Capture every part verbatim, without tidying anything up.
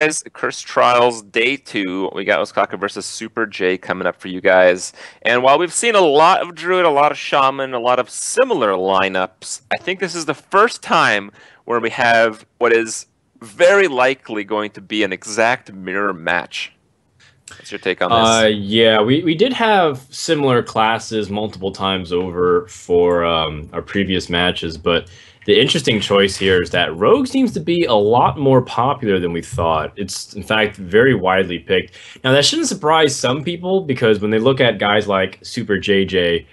guys, Cursed Trials Day two. We got Ostkaka versus Super J coming up for you guys. And while we've seen a lot of Druid, a lot of Shaman, a lot of similar lineups, I think this is the first time where we have what is very likely going to be an exact mirror match. What's your take on this? Uh, yeah, we, we did have similar classes multiple times over for um, our previous matches, but the interesting choice here is that Rogue seems to be a lot more popular than we thought. It's, in fact, very widely picked. Now, that shouldn't surprise some people, because when they look at guys like Super J J,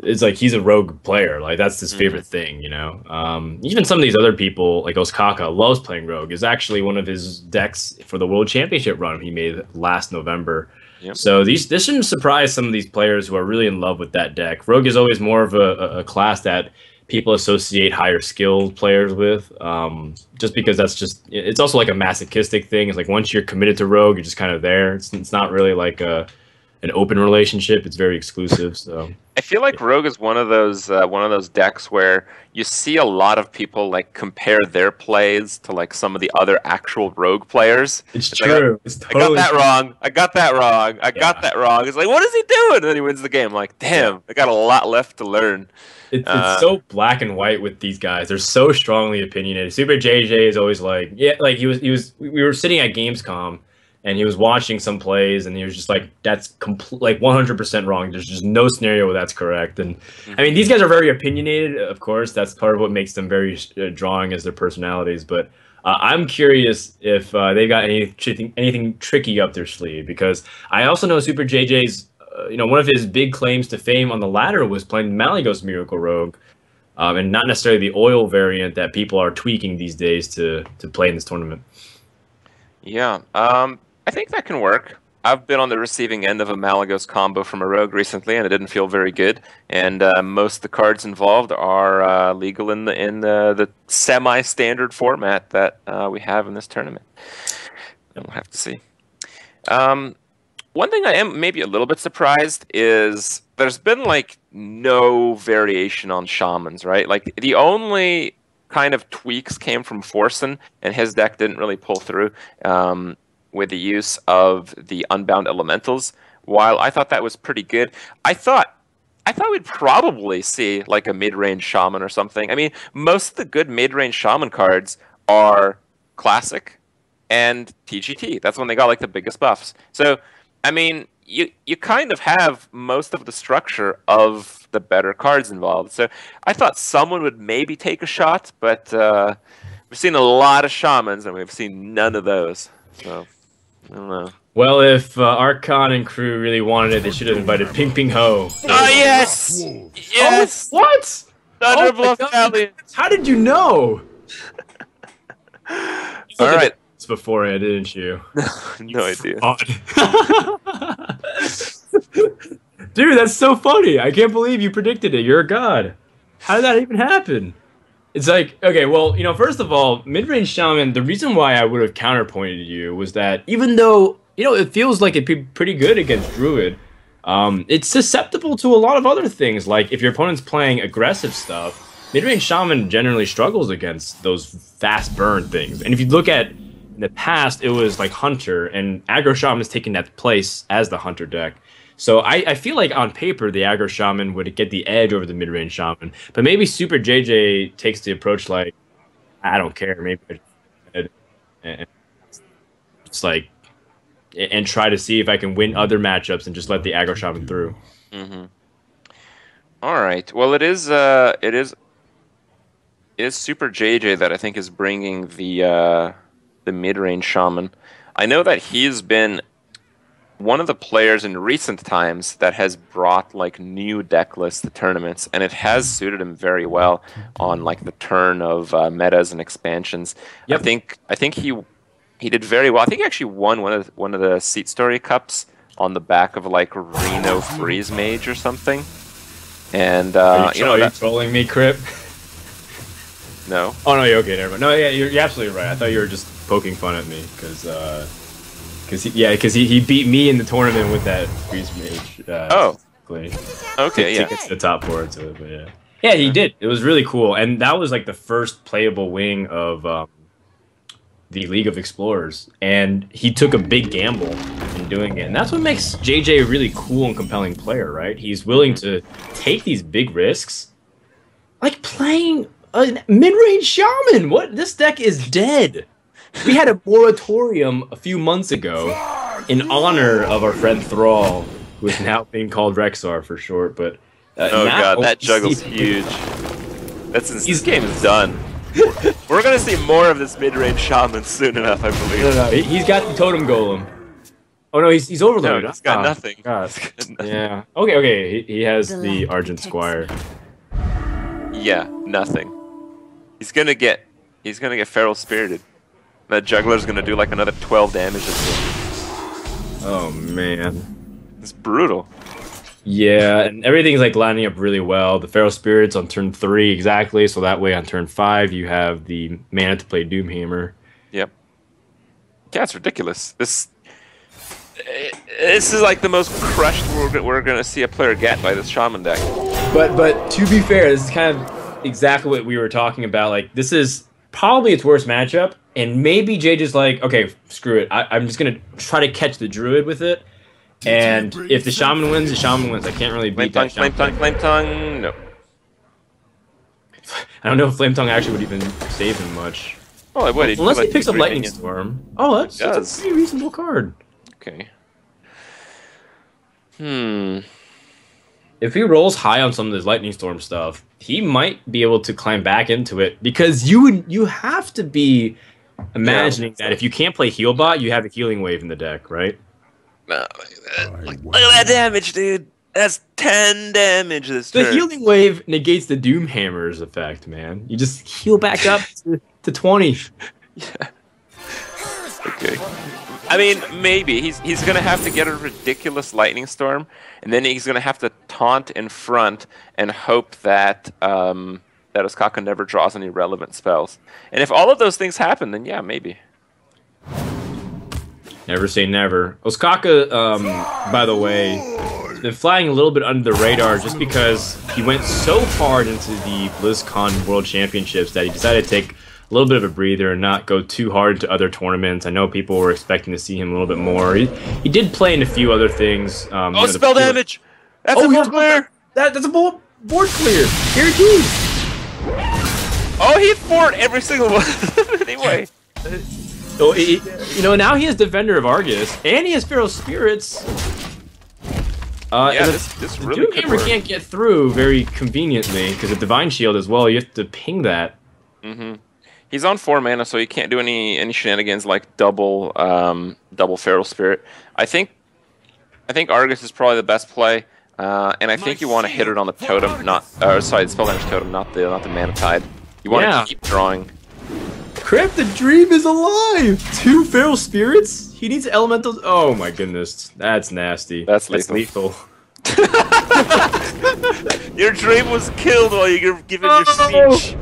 it's like he's a Rogue player. Like, that's his favorite mm-hmm. thing, you know? Um, even some of these other people, like Ostkaka, loves playing Rogue. Is actually one of his decks for the World Championship run he made last November. Yep. So these this shouldn't surprise some of these players who are really in love with that deck. Rogue is always more of a, a class that people associate higher skilled players with, um, just because that's just, it's also like a masochistic thing. It's like once you're committed to Rogue, you're just kind of there. It's, it's not really like a, an open relationship. It's very exclusive. So I feel like Rogue is one of those uh, one of those decks where you see a lot of people like compare their plays to like some of the other actual Rogue players. It's, it's true. Like, it's totally I got that true. wrong. I got that wrong. I yeah. got that wrong. It's like, what is he doing? And then he wins the game. I'm like, damn, I got a lot left to learn. It's, it's uh, so black and white with these guys. They're so strongly opinionated. Super J J is always like, yeah, like he was, he was. We were sitting at Gamescom, and he was watching some plays, and he was just like, that's complete, like one hundred percent wrong. There's just no scenario where that's correct. And I mean, these guys are very opinionated, of course. That's part of what makes them very uh, drawing as their personalities. But uh, I'm curious if uh, they've got any anything, anything tricky up their sleeve, because I also know Super J J's, uh, you know, one of his big claims to fame on the ladder was playing Malygos Miracle Rogue, um, and not necessarily the oil variant that people are tweaking these days to, to play in this tournament. Yeah. Um... I think that can work. I've been on the receiving end of a Malygos combo from a Rogue recently, and it didn't feel very good. And uh, most of the cards involved are uh, legal in the in the, the semi-standard format that uh, we have in this tournament. We'll have to see. Um, one thing I am maybe a little bit surprised is there's been like no variation on Shamans, right? Like the only kind of tweaks came from Forsen, and his deck didn't really pull through. Um, with the use of the Unbound Elementals. While I thought that was pretty good, I thought I thought we'd probably see like a mid-range Shaman or something. I mean, most of the good mid-range Shaman cards are Classic and T G T. That's when they got like the biggest buffs. So, I mean, you, you kind of have most of the structure of the better cards involved. So I thought someone would maybe take a shot, but uh, we've seen a lot of Shamans and we've seen none of those. So... I don't know. Well, if uh, Archon and crew really wanted it, they should have invited Ping Ping Ho. Oh, yes! Yes! Oh, what? Thunderbluff oh Valley. How did you know? All right. It's beforehand, didn't you? No idea. Dude, that's so funny. I can't believe you predicted it. You're a god. How did that even happen? It's like, okay, well, you know, first of all, mid-range Shaman, the reason why I would have counterpointed you was that even though, you know, it feels like it'd be pretty good against Druid, um, it's susceptible to a lot of other things. Like, if your opponent's playing aggressive stuff, mid-range Shaman generally struggles against those fast burn things. And if you look at in the past, it was like Hunter, and Aggro Shaman's taken that place as the Hunter deck. So I, I feel like on paper, the Aggro Shaman would get the edge over the mid-range Shaman. But maybe Super J J takes the approach like, I don't care, maybe I just like, and try to see if I can win other matchups and just let the Aggro Shaman through. Mm-hmm. All right. Well, it is, uh, it is, it is Super J J that I think is bringing the, uh, the mid-range Shaman. I know that he's been one of the players in recent times that has brought like new deck lists to tournaments, and it has suited him very well on like the turn of uh, metas and expansions. Yep. I think I think he he did very well. I think he actually won one of the, one of the Seat Story Cups on the back of like Reno Freeze Mage or something. And uh, are you, you know, are you trolling me, Crip? No. Oh no, you're okay. Never mind. No, yeah, you're, you're absolutely right. I thought you were just poking fun at me because. Uh... Cause he, yeah, because he, he beat me in the tournament with that Freeze Mage. Uh, oh. Okay, to, yeah. To the top forward to it, but yeah. Yeah, he did. It was really cool. And that was like the first playable wing of um, the League of Explorers, and he took a big gamble in doing it. And that's what makes J J a really cool and compelling player, right? He's willing to take these big risks, like playing a mid-range shaman. What? This deck is dead. We had a moratorium a few months ago in honor of our friend Thrall, who is now being called Rexar for short. But uh, oh god, that juggle's huge. That's insane. This game is done. We're gonna see more of this mid-range shaman soon enough, I believe. No, no, no. He's got the totem golem. Oh no, he's he's overloaded. No, he's got, oh, nothing. God. He's got nothing. Yeah. Okay, okay. He, he has the, the Argent Squire. Yeah, nothing. He's gonna get. He's gonna get Feral Spirited. That juggler's gonna do like another twelve damage. Oh man, it's brutal. Yeah, and everything's like lining up really well. The Feral Spirits on turn three, exactly. So that way on turn five, you have the mana to play Doomhammer. Yep. Yeah, it's ridiculous. This this is like the most crushed we're, we're going to see a player get by this Shaman deck. But but to be fair, this is kind of exactly what we were talking about. Like, this is probably its worst matchup. And maybe J J is like, okay, screw it. I, I'm just going to try to catch the Druid with it. And if the shaman wins, the shaman wins. I can't really beat that shaman. Flame Tongue, Flame Tongue, no. I don't know if Flame Tongue actually would even save him much. Oh, it would. Unless he picks up Lightning Storm. Oh, that's, that's a pretty reasonable card. Okay. Hmm. If he rolls high on some of this Lightning Storm stuff, he might be able to climb back into it. Because you would, you have to be imagining that if you can't play Healbot, you have a Healing Wave in the deck, right? No, look at that. Look, look at that damage, dude. That's ten damage this turn. The Healing Wave negates the Doomhammer's effect, man. You just heal back up to, to twenty. Yeah. Okay. I mean, maybe. He's, he's going to have to get a ridiculous Lightning Storm, and then he's going to have to taunt in front and hope that um, that Ostkaka never draws any relevant spells. And if all of those things happen, then yeah, maybe. Never say never. Ostkaka, um, by the way, has been flying a little bit under the radar just because he went so hard into the BlizzCon World Championships that he decided to take a little bit of a breather and not go too hard into other tournaments. I know people were expecting to see him a little bit more. He, he did play in a few other things. Um, oh, you know, spell damage! That's oh, a board clear! That, that's a board clear! Guaranteed! Oh, he fought every single one anyway. So he, you know, now he has Defender of Argus, and he has Feral Spirits. Uh, yeah, this, this really could work. Doomhammer can't get through very conveniently, because of Divine Shield as well, you have to ping that. Mm-hmm. He's on four mana, so he can't do any any shenanigans like double um, double Feral Spirit. I think I think Argus is probably the best play, uh, and I My think you want to hit it on the totem, not uh, sorry, the Spell Damage Totem, not the not the Mana Tide. You want yeah. to keep drawing. Crap, the dream is alive! Two Feral Spirits? He needs elementals. Oh my goodness. That's nasty. That's lethal. That's lethal. Your dream was killed while you were giving oh. your speech.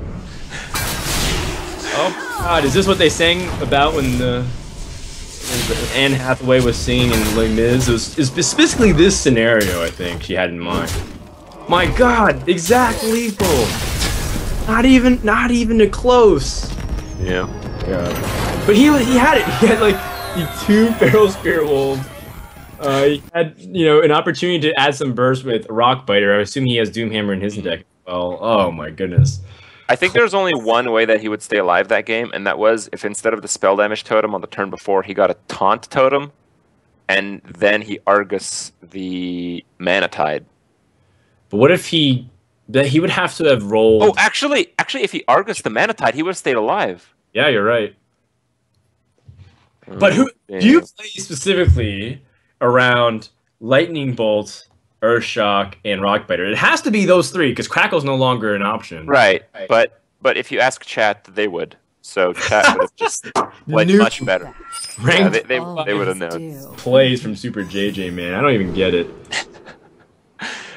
Oh god, is this what they sang about when the, when Anne Hathaway was singing in Les Mis? It was, it was specifically this scenario, I think, she had in mind. My god, exact lethal. Not even, not even a close. Yeah. Yeah. But he he had it. He had like the two Feral Spirit Wolves. Uh, he had, you know, an opportunity to add some burst with Rockbiter. I assume he has Doomhammer in his deck as well. Oh my goodness. I think there's only one way that he would stay alive that game, and that was if instead of the Spell Damage Totem on the turn before, he got a Taunt Totem, and then he Argus the Mana Tide. But what if he... That he would have to have rolled. Oh, actually, actually, if he Argus the Mana Tide, he would have stayed alive. Yeah, you're right. But who yeah. do you play specifically around Lightning Bolt, Earth Shock, and Rockbiter? It has to be those three because Crackle's no longer an option. Right, right. But but if you ask chat, they would. So chat would have just played much better. Yeah, they they, they would have known. Plays from Super J J, man. I don't even get it.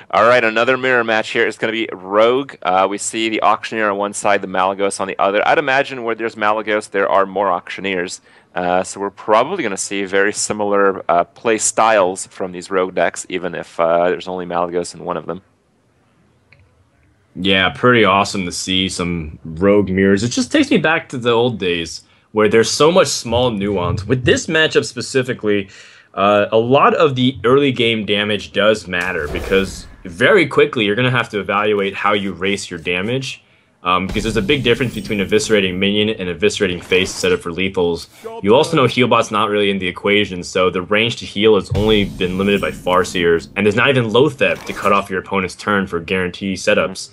All right, another mirror match here. It's going to be Rogue. Uh, we see the Auctioneer on one side, the Malygos on the other. I'd imagine where there's Malygos, there are more Auctioneers. Uh, so we're probably going to see very similar uh, play styles from these Rogue decks, even if uh, there's only Malygos in one of them. Yeah, pretty awesome to see some Rogue mirrors. It just takes me back to the old days where there's so much small nuance. With this matchup specifically, uh, a lot of the early game damage does matter, because very quickly you're going to have to evaluate how you race your damage, um, because there's a big difference between eviscerating minion and eviscerating face set up for lethals. You also know Healbot's not really in the equation, so the range to heal has only been limited by Farseers, and there's not even Loatheb to cut off your opponent's turn for guarantee setups.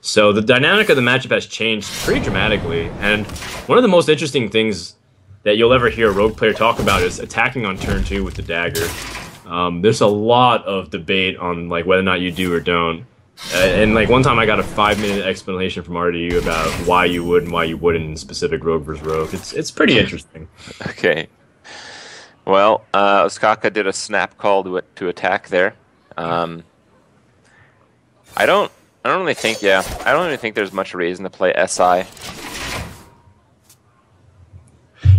So the dynamic of the matchup has changed pretty dramatically, and one of the most interesting things that you'll ever hear a rogue player talk about is attacking on turn two with the dagger. Um, there's a lot of debate on like whether or not you do or don't. Uh, and like one time I got a five minute explanation from R D U about why you would and why you wouldn't in specific rogue versus rogue. It's it's pretty interesting. Okay. Well, uh, Ostkaka did a snap call to, to attack there. Um, I don't. I don't really think, yeah, I don't really think there's much reason to play S I.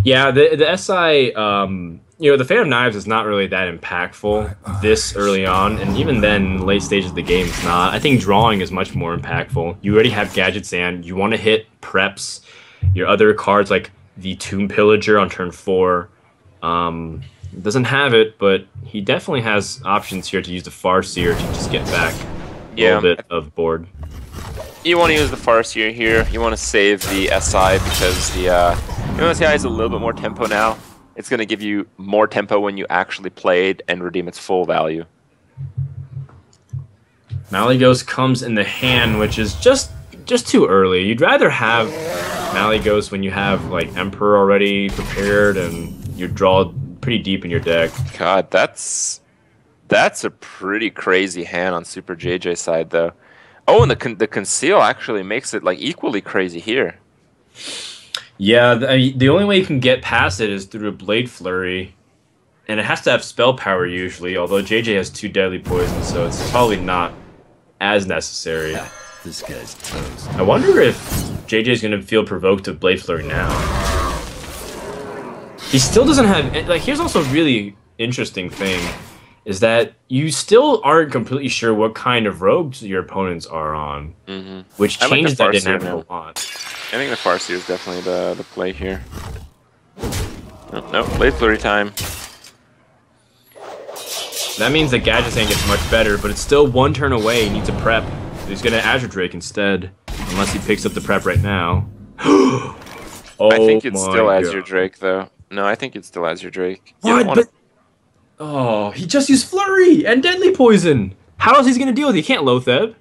Yeah, the the S I, um, you know, the Phantom Knives is not really that impactful this early on, and even then, late stage of the game, it's not. I think drawing is much more impactful. You already have Gadgetzan. You want to hit preps. Your other cards, like the Tomb Pillager on turn four, um, doesn't have it, but he definitely has options here to use the Farseer to just get back. Yeah. A little bit of board. You want to use the Farseer here. You want to save the S I because the uh, you know, S I is a little bit more tempo now. It's going to give you more tempo when you actually played and redeem its full value. Malygos comes in the hand, which is just just too early. You'd rather have Malygos when you have like Emperor already prepared and you draw pretty deep in your deck. God, that's. That's a pretty crazy hand on Super J J side, though. Oh, and the con the conceal actually makes it like equally crazy here. Yeah, the, the only way you can get past it is through a Blade Flurry, and it has to have spell power usually. Although J J has two deadly poisons, so it's probably not as necessary. Yeah, this guy's toast. I wonder if J J's gonna feel provoked to Blade Flurry now. He still doesn't have like. Here's also a really interesting thing. Is that you still aren't completely sure what kind of rogues your opponents are on, mm-hmm. which changes that dynamic a lot. I think the Farseer is definitely the, the play here. Oh, no, Blade Flurry time. That means that Gadgetzan gets much better, but it's still one turn away. He needs a prep. He's going to Azure Drake instead, unless he picks up the prep right now. oh I think it's still God. Azure Drake, though. No, I think it's still Azure Drake. You what? Don't wanna... but Oh, he just used Flurry and Deadly Poison. How else is he going to deal with it? He can't Loatheb.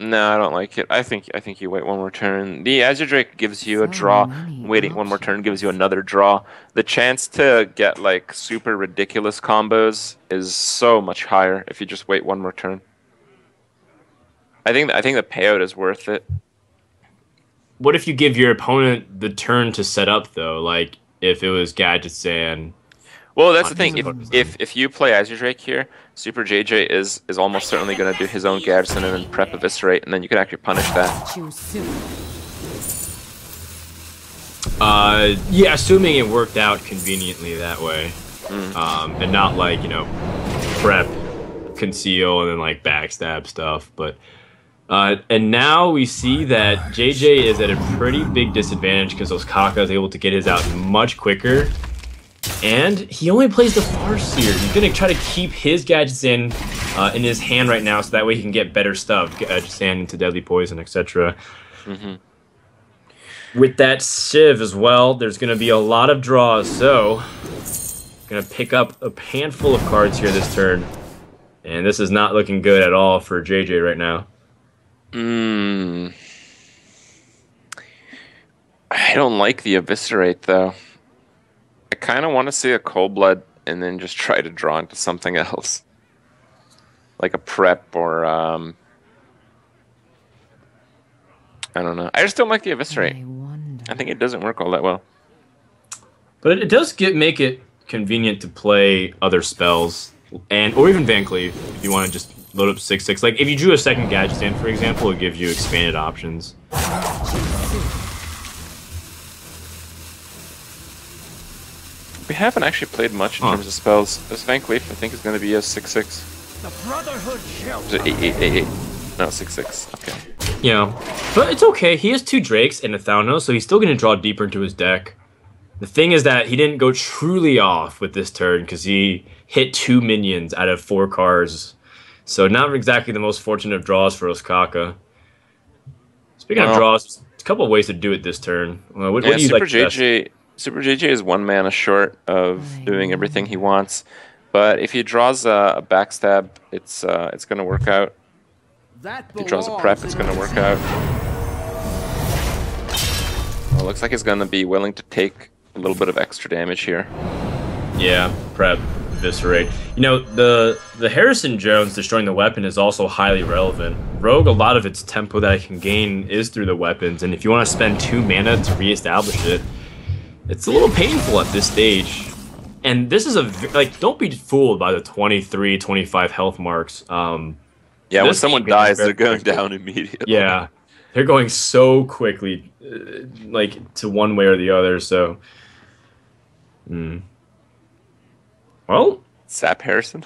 No, I don't like it. I think I think you wait one more turn. The Azure Drake gives you a draw. Waiting one more turn gives you another draw. The chance to get like super ridiculous combos is so much higher if you just wait one more turn. I think I think the payout is worth it. What if you give your opponent the turn to set up though? Like if it was Gadgetzan. Well, that's the thing. If, if if you play Azure Drake here, Super J J is is almost certainly going to do his own Gadgetzan and then prep Eviscerate, and then you can actually punish that. Uh, yeah, assuming it worked out conveniently that way, mm. um, and not like you know, prep, conceal, and then like backstab stuff, but. Uh, and now we see that J J is at a pretty big disadvantage because Ostkaka is able to get his out much quicker. And he only plays the Farseer. He's going to try to keep his Gadgetzan uh, in his hand right now so that way he can get better stuff. Gadgetzan into Deadly Poison, et cetera. Mm-hmm. With that Shiv as well, there's going to be a lot of draws. So, going to pick up a handful of cards here this turn. And this is not looking good at all for J J right now. Hmm. I don't like the Eviscerate though. I kind of want to see a Cold Blood and then just try to draw into something else, like a prep or um. I don't know. I just don't like the Eviscerate. I, I think it doesn't work all that well. But it does get make it convenient to play other spells and or even Van Cleave if you want to just. Load up six six. Like if you drew a second Gadgetzan, for example, it gives you expanded options. We haven't actually played much in huh. terms of spells. This Van Cleave, I think, is going to be a six six. The Brotherhood shall. Eight, eight, eight, eight. No, six six. Okay. You know, but it's okay. He has two Drakes and a Thalnos, so he's still going to draw deeper into his deck. The thing is that he didn't go truly off with this turn because he hit two minions out of four cards. So not exactly the most fortunate of draws for Ostkaka. Speaking well, of draws, there's a couple of ways to do it this turn. What, what yeah, do you Super like J J, best? Super J J is one mana short of doing everything he wants. But if he draws a, a backstab, it's uh, it's going to work out. If he draws a prep, it's going to work out. Well, looks like he's going to be willing to take a little bit of extra damage here. Yeah, prep, eviscerate. You know, the the Harrison Jones destroying the weapon is also highly relevant. Rogue, a lot of its tempo that I can gain is through the weapons, and if you want to spend two mana to reestablish it, it's a little painful at this stage. And this is a, like, don't be fooled by the twenty-three, twenty-five health marks. Um, yeah, when someone dies, they're going down immediately. Yeah, they're going so quickly, uh, like, to one way or the other, so. Mm. Well. Sap Harrison.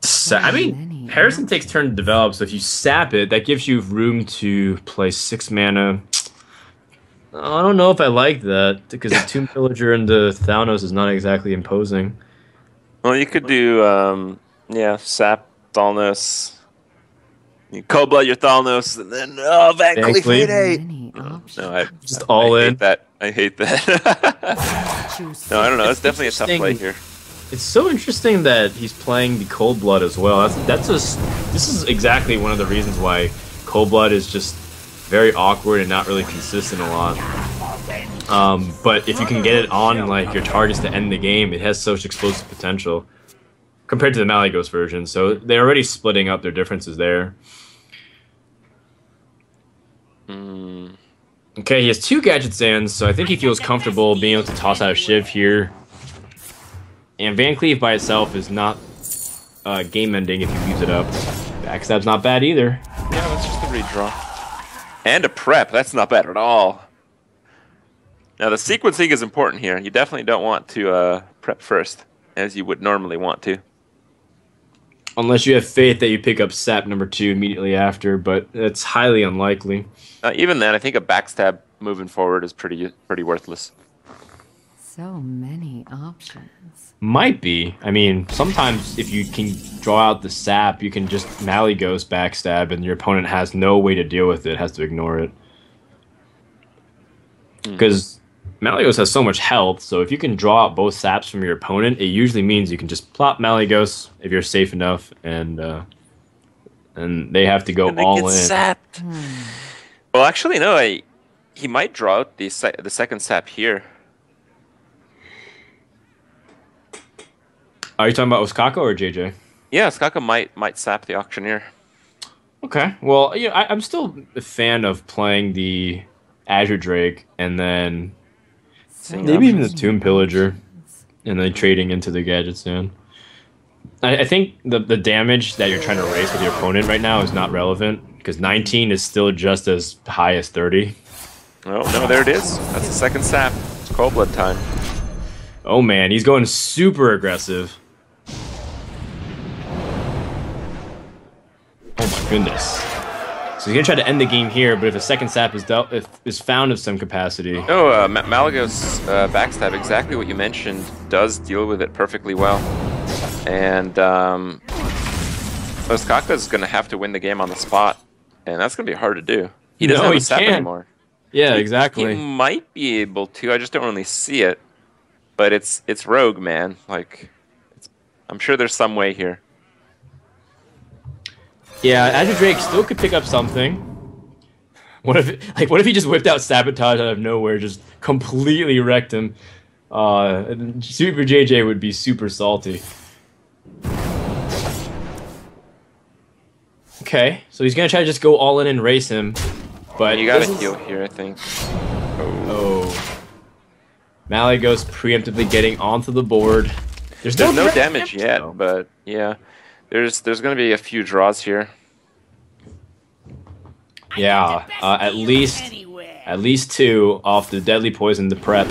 Sap, I mean, Harrison takes turn to develop, so if you sap it, that gives you room to play six mana. I don't know if I like that, because the Tomb Pillager into Thalnos is not exactly imposing. Well, you could do, um, yeah, Sap, Thalnos. You Cold Blood your Thalnos, and then, oh, Van Cleave. No, no, I just I, all I in. Hate that. I hate that. No, I don't know. It's, it's definitely a tough play here. It's so interesting that he's playing the Cold Blood as well. That's, that's a, This is exactly one of the reasons why Cold Blood is just very awkward and not really consistent a lot. Um, but if you can get it on like your targets to end the game, it has such explosive potential compared to the Malygos version. So they're already splitting up their differences there. Mm. Okay, he has two Gadgetzans, so I think he feels comfortable being able to toss out a Shiv here. And Van Cleave by itself is not uh, game-ending if you use it up. Backstab's not bad either. Yeah, that's just the redraw. And a prep, that's not bad at all. Now the sequencing is important here. You definitely don't want to uh, prep first, as you would normally want to. Unless you have faith that you pick up sap number two immediately after, but it's highly unlikely. Uh, even then, I think a backstab moving forward is pretty pretty worthless. So many options. Might be. I mean, sometimes if you can draw out the sap, you can just Malygos backstab, and your opponent has no way to deal with it, has to ignore it. Because mm. Malygos has so much health, so if you can draw out both saps from your opponent, it usually means you can just plop Malygos if you're safe enough, and uh, and they have to go all in. Sapped. Mm. Well, actually, no. I, he might draw out the se the second sap here. Are you talking about Ostkaka or J J? Yeah, Ostkaka might might sap the Auctioneer. Okay, well, yeah, I, I'm still a fan of playing the Azure Drake and then Sing maybe even the Tomb Pillager, and then trading into the Gadgetzan. I, I think the the damage that you're trying to raise with your opponent right now is not relevant because nineteen is still just as high as thirty. Oh no, there it is. That's the second sap. It's Cold Blood time. Oh man, he's going super aggressive. Goodness. So he's gonna try to end the game here, but if a second sap is dealt, if is found of some capacity. Oh, uh, Malygos uh, backstab, exactly what you mentioned, does deal with it perfectly well, and um, Ostkaka is gonna have to win the game on the spot, and that's gonna be hard to do. He doesn't no, have a sap can't. anymore. Yeah, he, exactly. He might be able to. I just don't really see it, but it's it's rogue, man. Like, it's, I'm sure there's some way here. Yeah, Azure Drake still could pick up something. What if, like, what if he just whipped out Sabotage out of nowhere, just completely wrecked him? Uh, and Super J J would be super salty. Okay, so he's gonna try to just go all in and race him, but you gotta heal here, I think. Oh, Malygos preemptively getting onto the board. There's, There's no, no damage yet, though. But yeah. There's there's going to be a few draws here. Yeah, uh, at least at least two off the Deadly Poison, the prep.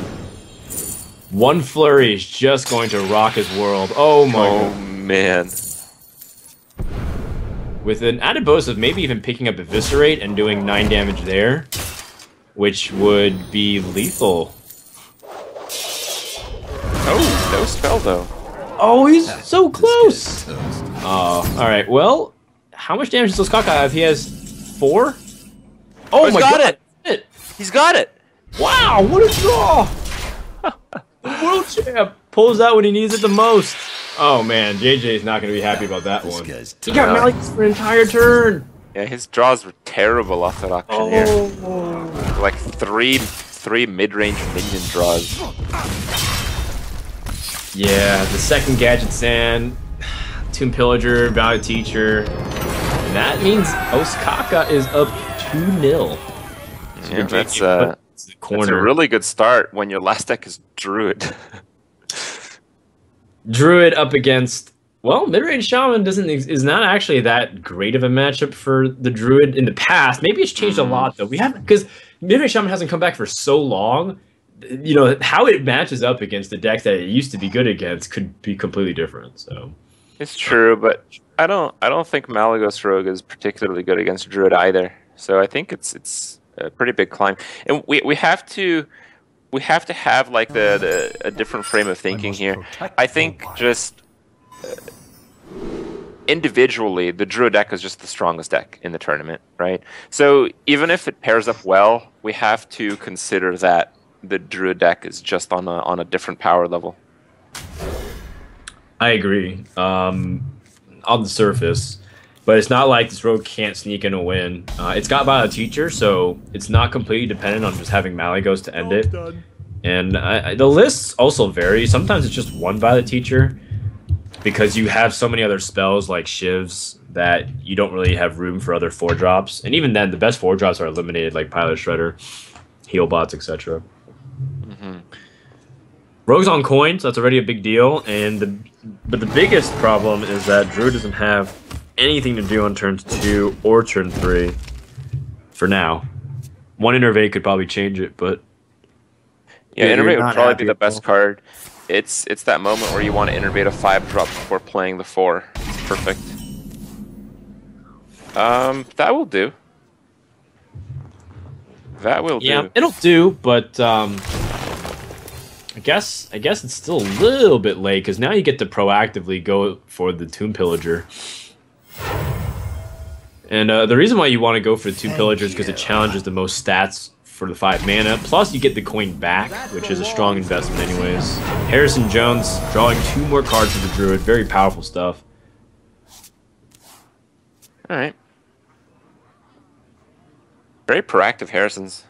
One flurry is just going to rock his world. Oh my! Oh God. Man! with an added bonus of maybe even picking up Eviscerate and doing nine damage there, which would be lethal. Oh, no spell though. Oh, he's that so close! Oh, uh, alright, well, how much damage does Ostkaka have? He has four? Oh, oh my got god! He's got it! He's got it! Wow, what a draw! The world champ pulls out when he needs it the most. Oh man, J J's not going to be happy about that this one. He got Malygos for an entire turn. Yeah, his draws were terrible off that Auctioneer. Oh. Like three, three mid-range minion draws. Yeah, the second Gadgetzan, Tomb Pillager, Value Teacher. And that means Ostkaka is up two nil. So yeah, that's, uh, the corner. That's a really good start when your last deck is Druid. Druid up against, well, mid-range Shaman doesn't is not actually that great of a matchup for the Druid in the past. Maybe it's changed a lot though. We haven't, because mid-range Shaman hasn't come back for so long. You know how it matches up against the decks that it used to be good against could be completely different. So it's true, but I don't I don't think Malygos Rogue is particularly good against Druid either. So I think it's it's a pretty big climb, and we we have to. We have to have like the, the a different frame of thinking here. I think just uh, individually, the Druid deck is just the strongest deck in the tournament, right? So even if it pairs up well, we have to consider that the Druid deck is just on a on a different power level. I agree um, on the surface, but it's not like this rogue can't sneak in a win. Uh, it's got by a teacher, so it's not completely dependent on just having Malygos to end it. And I, I, the lists also vary. Sometimes it's just one by the teacher because you have so many other spells like Shiv's that you don't really have room for other four drops. And even then, the best four drops are eliminated, like Pilot Shredder, Heal Bots, et cetera. Mm-hmm. Rogue's on coin, so that's already a big deal. And the but the biggest problem is that Druid doesn't have anything to do on turns two or turn three for now. One Innervate could probably change it, but yeah, yeah Innervate would probably be the best card. It's it's that moment where you want to Innervate a five drop before playing the four. It's perfect. Um, that will do. That will yeah, do. Yeah, it'll do, but um, I guess I guess it's still a little bit late because now you get to proactively go for the Tomb Pillager. And uh, the reason why you want to go for the two pillagers because it challenges the most stats for the five mana. Plus, you get the coin back, which is a strong investment anyways. Harrison Jones drawing two more cards for the Druid. Very powerful stuff. All right. Very proactive Harrisons.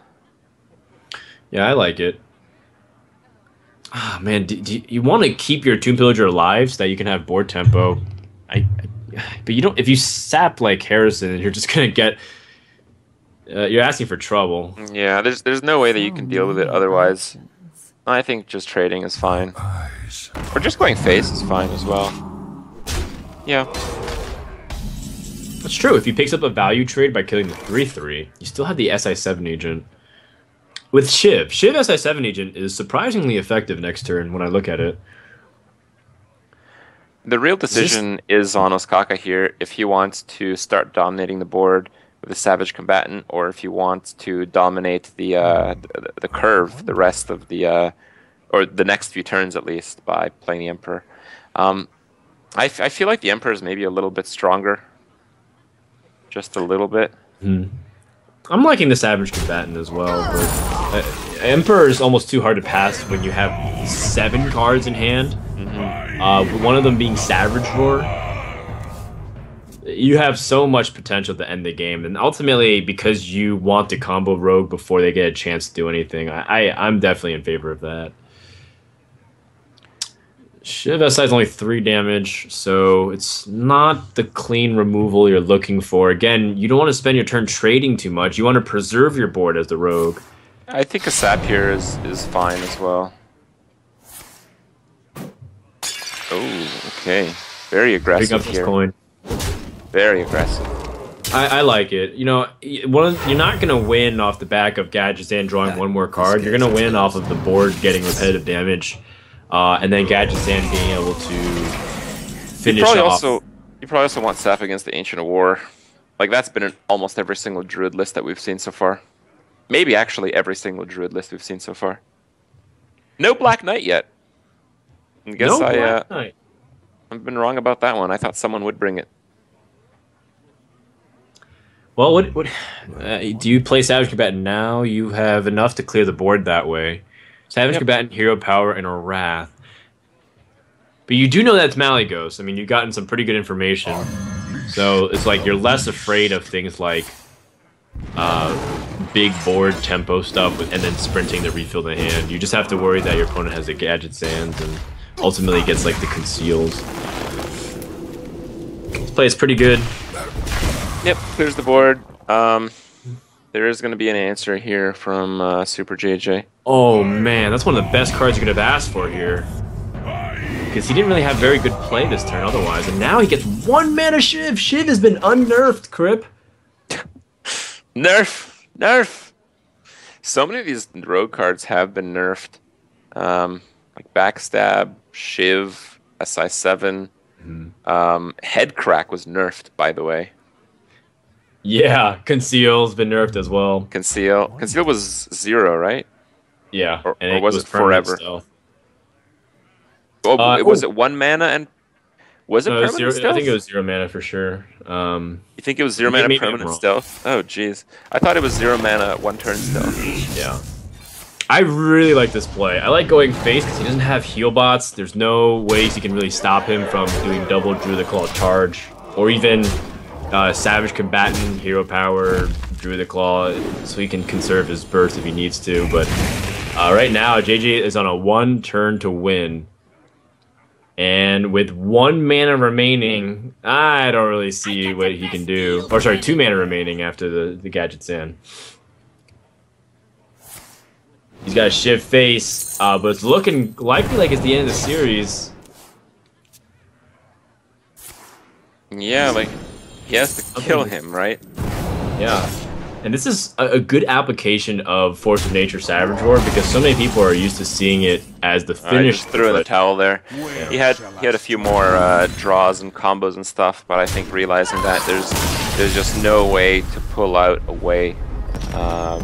Yeah, I like it. Ah, oh, man, do, do you want to keep your Tomb Pillager alive so that you can have board tempo? I... I But you don't. If you sap like Harrison, you're just gonna get. Uh, you're asking for trouble. Yeah, there's there's no way that you can deal with it otherwise. I think just trading is fine, or just going face is fine as well. Yeah, that's true. If he picks up a value trade by killing the three three, you still have the S I seven agent with Shiv. Shiv S I seven agent is surprisingly effective next turn when I look at it. The real decision is, is on Ostkaka here if he wants to start dominating the board with a Savage Combatant or if he wants to dominate the uh, the, the curve the rest of the uh, or the next few turns at least by playing the Emperor. Um, I, f I feel like the Emperor is maybe a little bit stronger, just a little bit. Hmm. I'm liking the Savage Combatant as well. But, uh, Emperor is almost too hard to pass when you have seven cards in hand. Uh, one of them being Savage Roar. You have so much potential to end the game, and ultimately, because you want to combo Rogue before they get a chance to do anything, I, I, I'm definitely in favor of that. Shiv S I is only three damage, so it's not the clean removal you're looking for. Again, you don't want to spend your turn trading too much. You want to preserve your board as the Rogue. I think a Sap here is, is fine as well. Oh, okay. Very aggressive. Pick up this coin. Very aggressive. I, I like it. You know, one of, you're not going to win off the back of Gadgetzan drawing one more card. You're going to win off of the board getting repetitive damage, uh, and then Gadgetzan being able to finish off. He probably also You probably also want Sap against the Ancient of War. Like, that's been in almost every single Druid list that we've seen so far. Maybe actually every single Druid list we've seen so far. No Black Knight yet. I guess no I, Black uh, Knight. I've been wrong about that one. I thought someone would bring it. Well, what, what uh, do you play Savage Combatant now? You have enough to clear the board that way. Savage yep. Combatant, Hero Power, and Wrath. But you do know that's Malygos. I mean, you've gotten some pretty good information. So it's like you're less afraid of things like uh, big board tempo stuff with, and then sprinting to refill the hand. You just have to worry that your opponent has a Gadgetzan and ultimately gets like the Conceals. This play is pretty good. Yep, clears the board. Um, there is going to be an answer here from uh, Super J J. Oh man, that's one of the best cards you could have asked for here. Because he didn't really have very good play this turn otherwise, and now he gets one mana Shiv! Shiv has been unnerfed, Crip! Nerf! Nerf! So many of these rogue cards have been nerfed. Um, like Backstab, Shiv, S I seven. Mm-hmm. um, Headcrack was nerfed, by the way. Yeah, Conceal's been nerfed as well. Conceal. Conceal was zero, right? Yeah. Or, and or it was, was it forever? Still. Oh, uh, was ooh. it one mana and was it no, permanent it was zero, I think it was zero mana for sure. Um, you think it was zero mana permanent stealth? Oh, jeez. I thought it was zero mana one turn stealth. Yeah. I really like this play. I like going face because he doesn't have heal bots. There's no ways you can really stop him from doing double Druid Claw Charge or even uh, Savage Combatant, Hero Power, Druid Claw, so he can conserve his burst if he needs to. But uh, right now, J J is on a one turn to win. And with one mana remaining, I don't really see what he can do. Or sorry, two mana remaining after the, the gadget's in. He's got a Shiv face, uh, but it's looking likely like it's the end of the series. Yeah, like, he has to kill him, right? Yeah. And this is a, a good application of Force of Nature Savage War because so many people are used to seeing it as the finish. I just threw in the towel there. Yeah. He had he had a few more uh, draws and combos and stuff, but I think realizing that there's there's just no way to pull out a way uh,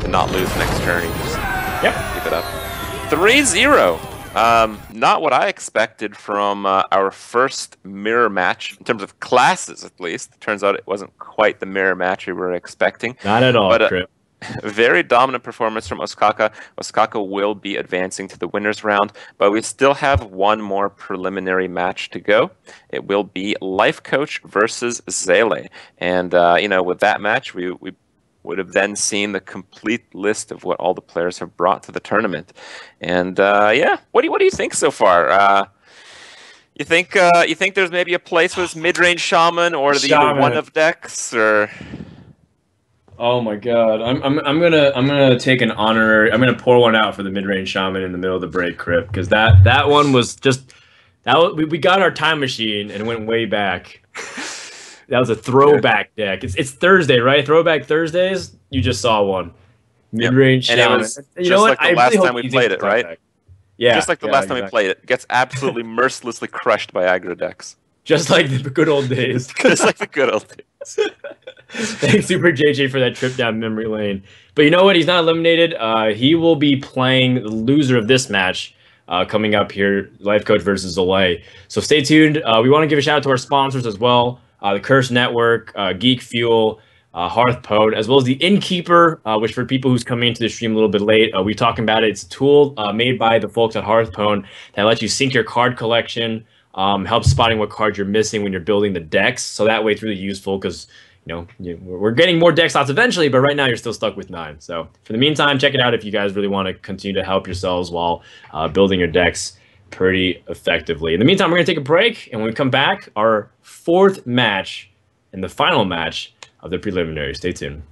to not lose next turn. You just yep. give it up. three zero. Um, not what I expected from uh, our first mirror match, in terms of classes at least. It turns out it wasn't quite the mirror match we were expecting. Not at all, but Crip. A very dominant performance from Ostkaka. Ostkaka will be advancing to the winner's round, but we still have one more preliminary match to go. It will be Life Coach versus Zele. And, uh, you know, with that match, we... we would have then seen the complete list of what all the players have brought to the tournament. And uh, yeah, what do you, what do you think so far? Uh, you think uh, you think there's maybe a place for this mid-range shaman or the shaman. Either one of decks or? Oh my god, I'm I'm I'm gonna I'm gonna take an honorary. I'm gonna pour one out for the mid-range shaman in the middle of the break, Crip, because that that one was just that was, we we got our time machine and went way back. That was a throwback deck. It's it's Thursday, right? Throwback Thursdays. You just saw one. Mid-range yep. shaman. You know what? Just like the last time we played it, right? Yeah. Just like the last time we played it, gets absolutely mercilessly crushed by aggro decks. Just like the good old days. Just like the good old days. Thanks, Super J J, for that trip down memory lane. But you know what? He's not eliminated. Uh, he will be playing the loser of this match. Uh, coming up here, Life Coach versus Delay. So stay tuned. Uh, we want to give a shout out to our sponsors as well. Uh, the Curse Network, uh, Geek Fuel, uh, HearthPod, as well as the Innkeeper, uh, which for people who's coming into the stream a little bit late, uh, we're talking about it. It's a tool uh, made by the folks at HearthPod that lets you sync your card collection, um, helps spotting what cards you're missing when you're building the decks. So that way it's really useful because, you know, you, we're getting more deck slots eventually, but right now you're still stuck with nine. So for the meantime, check it out if you guys really want to continue to help yourselves while uh, building your decks pretty effectively. In the meantime, we're going to take a break, and when we come back, our fourth match and the final match of the preliminary. Stay tuned.